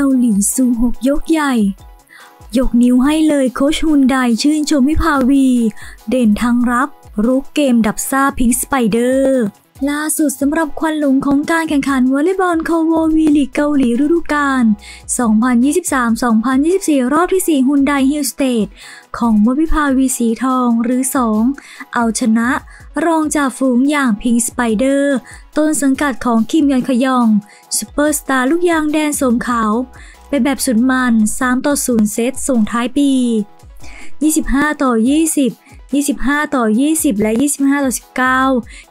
เกาหลีซูฮกยกใหญ่ยกนิ้วให้เลยโค้ชฮุนไดชื่นชมวิภาวีเด่นทั้งรับรุกเกมดับซ่าพิงสไปเดอร์ล่าสุดสำหรับควันหลงของการแข่งขันวอลเลย์บอลโคโววีลีกเกาหลีฤดูกาล 2023-2024 รอบที่ 4 ฮุนไดฮิลสเตทของมดวิภาวีสีทองหรือ 2เอาชนะรองจ่าฝูงอย่างพิงสไปเดอร์ต้นสังกัดของคิมยอนขยองซูเปอร์สตาร์ลูกยางแดนสมขาวเป็นแบบสุดมัน 3-0 เซตส่งท้ายปี 25-2025-20 และ 25-19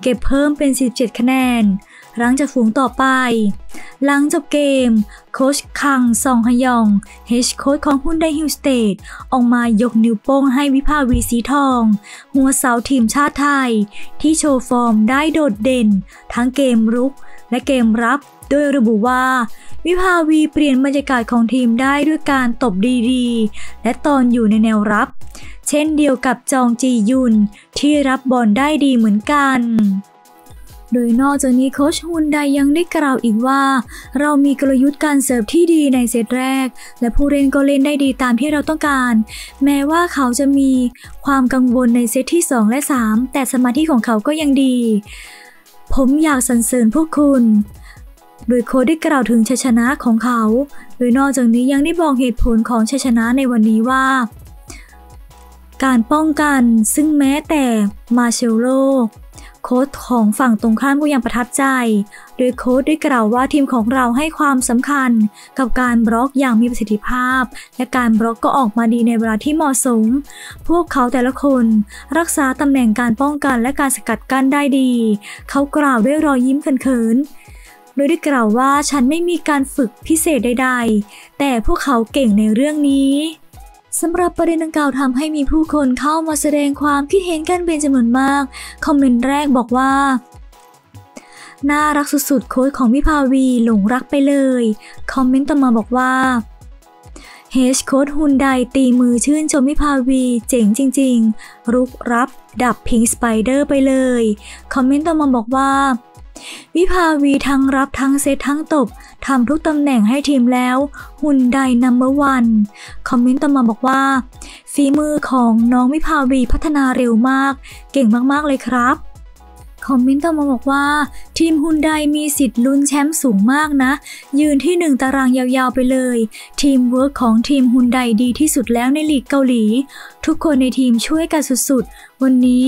เก็บเพิ่มเป็น 17 คะแนนหลังจากฝูงต่อไปหลังจบเกมโค้ชคังซองฮยองเฮดโค้ชของฮุนไดฮิลสเตทออกมายกนิ้วโป้งให้วิภาวีสีทองหัวเสาทีมชาติไทยที่โชว์ฟอร์มได้โดดเด่นทั้งเกมรุกและเกมรับโดยระบุว่าวิภาวีเปลี่ยนบรรยากาศของทีมได้ด้วยการตบดีๆและตอนอยู่ในแนวรับเช่นเดียวกับจองจียุนที่รับบอลได้ดีเหมือนกันโดยนอกจากนี้โค้ชฮุนไดยังได้กล่าวอีกว่าเรามีกลยุทธ์การเสิร์ฟที่ดีในเซตแรกและผู้เล่นก็เล่นได้ดีตามที่เราต้องการแม้ว่าเขาจะมีความกังวลในเซตที่2และ3แต่สมาธิของเขาก็ยังดีผมอยากสรรเสริญพวกคุณโดยโค้ชได้กล่าวถึงชัยชนะของเขาโดยนอกจากนี้ยังได้บอกเหตุผลของชัยชนะในวันนี้ว่าการป้องกันซึ่งแม้แต่มาเชลโลโค้ชของฝั่งตรงข้ามก็ยังประทับใจโดยโค้ชได้กล่าวว่าทีมของเราให้ความสำคัญกับการบล็อกอย่างมีประสิทธิภาพและการบล็อกก็ออกมาดีในเวลาที่เหมาะสมพวกเขาแต่ละคนรักษาตำแหน่งการป้องกันและการสกัดกั้นได้ดีเขากล่าวด้วยรอยยิ้มเขินโดยได้กล่าวว่าฉันไม่มีการฝึกพิเศษใดๆแต่พวกเขาเก่งในเรื่องนี้สำหรับประเด็นดังกล่าวทำให้มีผู้คนเข้ามาแสดงความคิดเห็นกันเป็นจำนวนมากคอมเมนต์แรกบอกว่าน่ารักสุดๆโค้ชของวิภาวีหลงรักไปเลยคอมเมนต์ต่อมาบอกว่าเฮดโค้ชฮุนไดตีมือชื่นชมวิภาวีเจ๋งจริงๆรุกรับดับพิงสไปเดอร์ไปเลยคอมเมนต์ต่อมาบอกว่าวิภาวีทั้งรับทั้งเซตทั้งตบทำทุกตำแหน่งให้ทีมแล้วฮุนไดNo.1คอมเมนต์ต่อมาบอกว่าฝีมือของน้องวิภาวีพัฒนาเร็วมากเก่งมากๆเลยครับคอมเมนต์ต่อมาบอกว่าทีมฮุนไดมีสิทธิ์ลุ้นแชมป์สูงมากนะยืนที่1ตารางยาวๆไปเลยทีมเวิร์คของทีมฮุนไดดีที่สุดแล้วในลีกเกาหลีทุกคนในทีมช่วยกันสุดๆวันนี้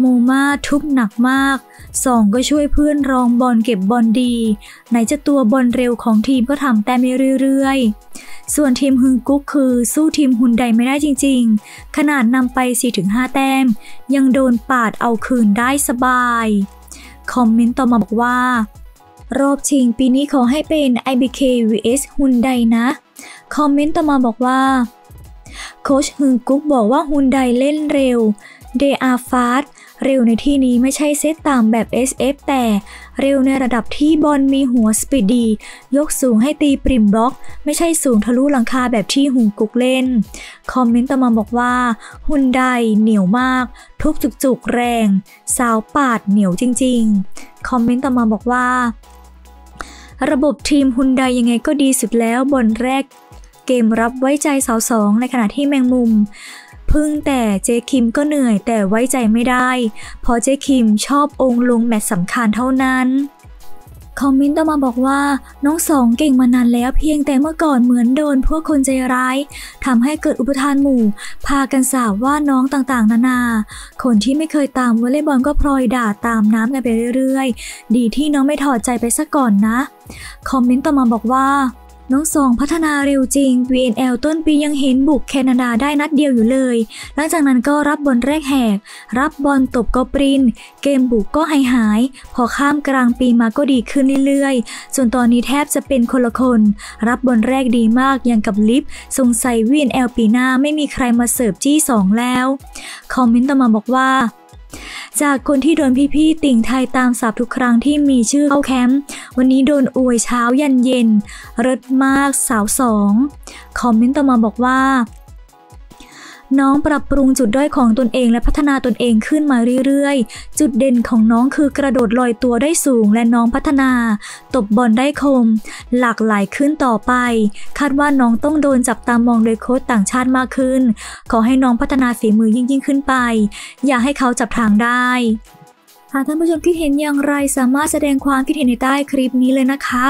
โมมาทุบหนักมาก2ก็ช่วยเพื่อนรองบอลเก็บบอลดีไหนจะตัวบอลเร็วของทีมก็ทำแต้มเรื่อยๆส่วนทีมฮึงกุ๊กคือสู้ทีมฮุนไดไม่ได้จริงๆขนาดนำไป 4-5 แต้มยังโดนปาดเอาคืนได้สบายคอมเมนต์ต่อมาบอกว่ารอบชิงปีนี้ขอให้เป็น IBK vs ฮุนไดนะคอมเมนต์ต่อมาบอกว่าโค้ชฮึงกุ๊กบอกว่าฮุนไดเล่นเร็ว They are fastเร็วในที่นี้ไม่ใช่เซตตามแบบ SF แต่เร็วในระดับที่บอลมีหัวสปีดดียกสูงให้ตีปริมบล็อกไม่ใช่สูงทะลุหลังคาแบบที่ฮุงกุ๊กเล่นคอมเมนต์ต่อมาบอกว่าฮุนไดเหนียวมากทุบจุกๆแรงสาวปาดเหนียวจริงๆคอมเมนต์ต่อมาบอกว่าระบบทีมฮุนไดยังไงก็ดีสุดแล้วบอลแรกเกมรับไว้ใจสาวสองในขณะที่แมงมุมพึ่งแต่เจคิมก็เหนื่อยแต่ไว้ใจไม่ได้เพราะเจคิมชอบองค์ลงแมตช์สำคัญเท่านั้นคอมเมนต์ต่อมาบอกว่าน้องสองเก่งมานานแล้วเพียงแต่เมื่อก่อนเหมือนโดนพวกคนใจร้ายทำให้เกิดอุปทานหมู่พากันสาบว่าน้องต่างๆนานาคนที่ไม่เคยตามวอลเลย์บอลก็พลอยด่าตามน้ำกันไปเรื่อยๆดีที่น้องไม่ถอดใจไปซะก่อนนะคอมเมนต์ต่อมาบอกว่าน้องสองพัฒนาเร็วจริง VNL ต้นปียังเห็นบุกแคนาดาได้นัดเดียวอยู่เลยหลังจากนั้นก็รับบอลแรกแหกรับบอลตบก็ปรินเกมบุกก็หายพอข้ามกลางปีมาก็ดีขึ้นเรื่อยๆส่วนตอนนี้แทบจะเป็นคนละคนรับบอลแรกดีมากอย่างกับลิฟสงสัย VNL ปีหน้าไม่มีใครมาเสิร์ฟจี้2แล้วคอมเมนต์ต่อมาบอกว่าจากคนที่โดนพี่ๆติ่งไทยตามสับทุกครั้งที่มีชื่อเข้าแคมป์วันนี้โดนอวยเช้ายันเย็นเลิศมากสาวสองคอมเมนต์ต่อมาบอกว่า น้องปรับปรุงจุดด้อยของตนเองและพัฒนาตนเองขึ้นมาเรื่อยๆจุดเด่นของน้องคือกระโดดลอยตัวได้สูงและน้องพัฒนาตบบอลได้คมหลากหลายขึ้นต่อไปคาดว่าน้องต้องโดนจับตามองโดยโค้ชต่างชาติมากขึ้นขอให้น้องพัฒนาฝีมือยิ่งขึ้นไปอย่าให้เขาจับทางได้หากท่านผู้ชมคิดเห็นอย่างไรสามารถแสดงความคิดเห็นในใต้คลิปนี้เลยนะคะ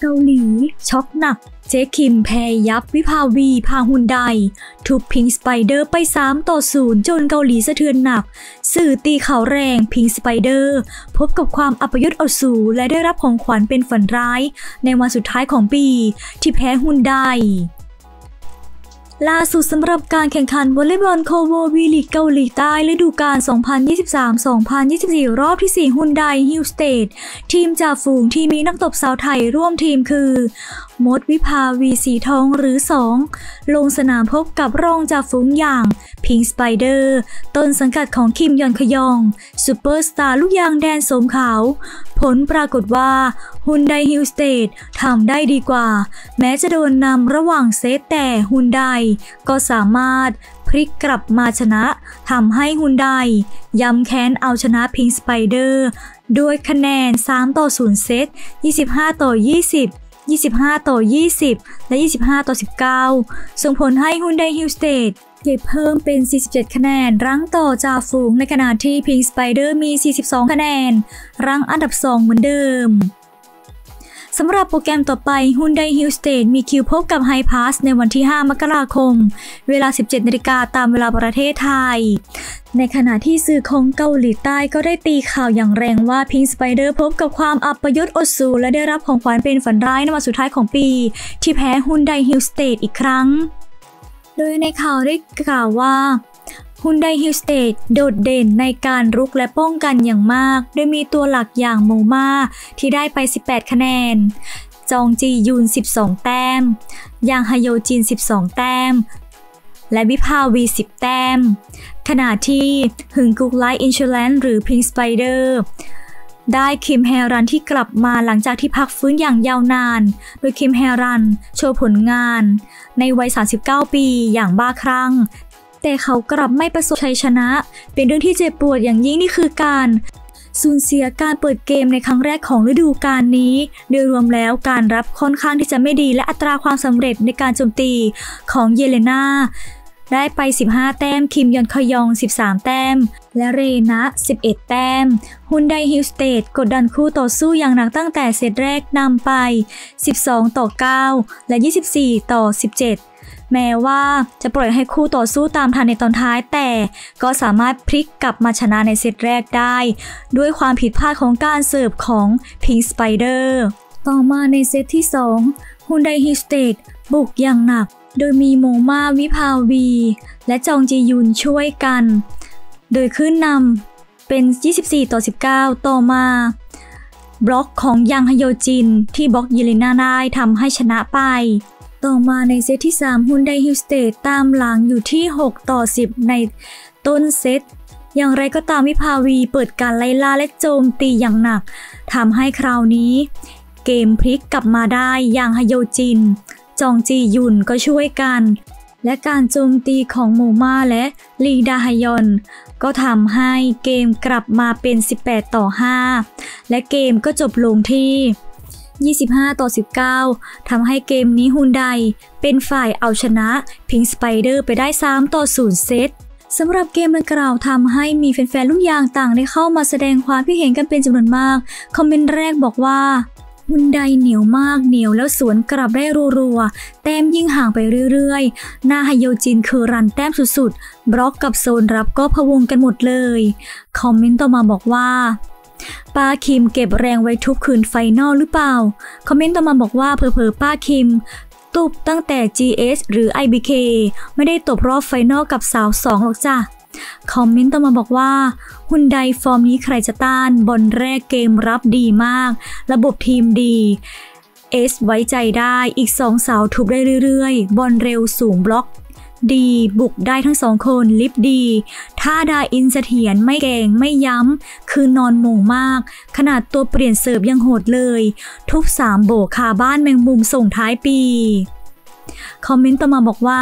เกาหลีช็อกหนักเจ๊คิมแพ้ยับวิภาวีพาฮุนไดถูกพิงสไปเดอร์ไป3-0จนเกาหลีสะเทือนหนักสื่อตีข่าวแรงพิงสไปเดอร์พบกับความอัปยศเอาสู่และได้รับของขวัญเป็นฝันร้ายในวันสุดท้ายของปีที่แพ้ฮุนไดล่าสุดสำหรับการแข่งขันวอลเลย์บอลโคโววีลีกเกาหลีใต้ฤดูกาล 2023-2024 รอบที่ 4 ฮุนไดฮิลสเตททีมจ่าฝูงที่มีนักตบสาวไทยร่วมทีมคือมดวิภาวีสีทองหรือ2ลงสนามพบกับรองจ่าฝูงอย่างพิงสไปเดอร์ต้นสังกัดของคิมยอนขยองซูเปอร์สตาร์ลูกยางแดนสมขาวผลปรากฏว่าฮุนไดฮิลสเตททำได้ดีกว่าแม้จะโดนนำระหว่างเซตแต่ฮุนไดก็สามารถพลิกกลับมาชนะทำให้ฮุนไดย้ำแค้นเอาชนะพิงสไปเดอร์ด้วยคะแนน3-0เซต25-2025-20 และ 25-19 ส่งผลให้ฮุนไดฮิลสเตทเก็บเพิ่มเป็น47คะแนนรั้งต่อจ่าฝูงในขณะที่พิงสไปเดอร์มี42คะแนนรั้งอันดับ2เหมือนเดิมสำหรับโปรแกรมต่อไปฮุนไดฮิลสเตทมีคิวพบกับไฮพาสในวันที่5 มกราคมเวลา 17:00 น.ตามเวลาประเทศไทยในขณะที่สื่อของเกาหลีใต้ก็ได้ตีข่าวอย่างแรงว่าพิงสไปเดอร์พบกับความอัปยศอดสูรและได้รับของขวัญเป็นฝันร้ายในวันสุดท้ายของปีที่แพ้ฮุนไดฮิลสเตทอีกครั้งโดยในข่าวได้กล่าวว่าฮุนไดฮิลสเตทโดดเด่นในการรุกและป้องกันอย่างมากโดยมีตัวหลักอย่างโมมาที่ได้ไป18คะแนนจองจียุน12แต้มยางฮโยจิน12แต้มและวิภาวี10แต้มขณะที่หึงกุกไลท์อินชูแลนด์หรือพิงสไปเดอร์ได้คิมแฮรันที่กลับมาหลังจากที่พักฟื้นอย่างยาวนานโดยคิมแฮรันโชว์ผลงานในวัย39ปีอย่างบ้าคลั่งแต่เขากลับไม่ประสบชัยชนะเป็นเรื่องที่เจ็บปวดอย่างยิ่งนี่คือการสูญเสียการเปิดเกมในครั้งแรกของฤดูกาลนี้โดยรวมแล้วการรับค่อนข้างที่จะไม่ดีและอัตราความสำเร็จในการโจมตีของเยเลนาได้ไป15แต้มคิมยอนคยอง13แต้มและเรนะ11แต้มฮุนไดฮิลสเตทกดดันคู่ต่อสู้อย่างหนักตั้งแต่เซตแรกนำไป12-9และ24-17แม้ว่าจะปล่อยให้คู่ต่อสู้ตามทันในตอนท้ายแต่ก็สามารถพลิกกลับมาชนะในเซตแรกได้ด้วยความผิดพลาดของการเสิร์ฟของพิงสไปเดอร์ต่อมาในเซตที่2ฮุนไดฮิลสเตทบุกอย่างหนักโดยมีโมมาวิภาวีและจองจียุนช่วยกันโดยขึ้นนำเป็น24-19ต่อมาบล็อกของยังฮโยจินที่บล็อกเยเลนาได้ทำให้ชนะไปต่อมาในเซตที่3ฮุนไดฮิลสเตทตามหลังอยู่ที่6-10ในต้นเซตอย่างไรก็ตามวิภาวีเปิดการไล่ล่าและโจมตีอย่างหนักทำให้คราวนี้เกมพลิกกลับมาได้อย่างฮโยจินจองจียุนก็ช่วยกันและการโจมตีของโมมาและลีดาฮยอนก็ทำให้เกมกลับมาเป็น18-5และเกมก็จบลงที่25-19 ทำให้เกมนี้ฮุนไดเป็นฝ่ายเอาชนะพิงสไปเดอร์ไปได้3-0เซตสำหรับเกมดังกล่าวทำให้มีแฟนๆลูกยางต่างได้เข้ามาแสดงความคิดเห็นกันเป็นจำนวนมากคอมเมนต์แรกบอกว่าฮุนไดเหนียวมากเหนียวแล้วสวนกลับได้รัวๆแต้มยิ่งห่างไปเรื่อยๆหน้าฮโยจินคือรันแต้มสุดๆบล็อกกับโซนรับก็พะวงกันหมดเลยคอมเมนต์ต่อมาบอกว่าป้าคิมเก็บแรงไว้ทุกคืนไฟนอลหรือเปล่าคอมเมนต์ต่อมาบอกว่าเผลอๆป้าคิมตุบตั้งแต่ GS หรือ IBK ไม่ได้ตบรอบไฟนอลกับสาว2หรอกจ้ะคอมเมนต์ต่อมาบอกว่าฮุนไดฟอร์มนี้ใครจะต้านบอลแรกเกมรับดีมากระบบทีมดีเอสไว้ใจได้อีก2สาวทุบได้เรื่อยๆบอลเร็วสูงบล็อกดีบุกได้ทั้ง2คนลิฟดีท่าดาอินเสถียรไม่แกงไม่ย้ำคือนอนหม่งมากขนาดตัวเปลี่ยนเสิร์ฟยังโหดเลยทุบ3 โบกคาบ้านแมงมุมส่งท้ายปี คอมเมนต์ต่อมาบอกว่า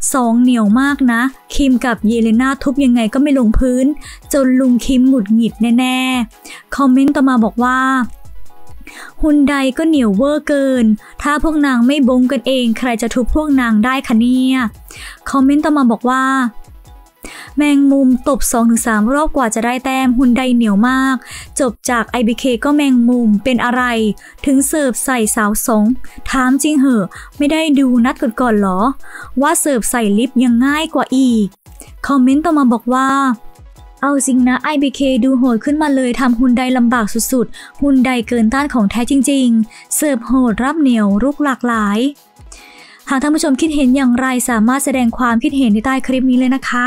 2เหนียวมากนะคิมกับเยเลนาทุบยังไงก็ไม่ลงพื้นจนลุงคิมหงุดหงิดแน่ๆคอมเมนต์ต่อมาบอกว่าฮุนไดก็เหนียวเวอร์เกินถ้าพวกนางไม่บงกันเองใครจะทุบพวกนางได้คะเนี่ยคอมเมนต์ต่อมาบอกว่าแมงมุมตบ 2-3 รอบกว่าจะได้แต้มฮุนไดเหนียวมากจบจาก IBK ก็แมงมุมเป็นอะไรถึงเสิร์ฟใส่สาวสองถามจริงเหอะไม่ได้ดูนัดก่อนๆหรอว่าเสิร์ฟใส่ลิฟยังง่ายกว่าอีกคอมเมนต์ต่อมาบอกว่าเอาจริงนะ IBK ดูโหดขึ้นมาเลยทำฮุนไดลำบากสุดๆฮุนไดเกินต้านของแท้จริงๆเสิร์ฟโหดรับเหนียวรุกหลากหลายหากท่านผู้ชมคิดเห็นอย่างไรสามารถแสดงความคิดเห็นในใต้คลิปนี้เลยนะคะ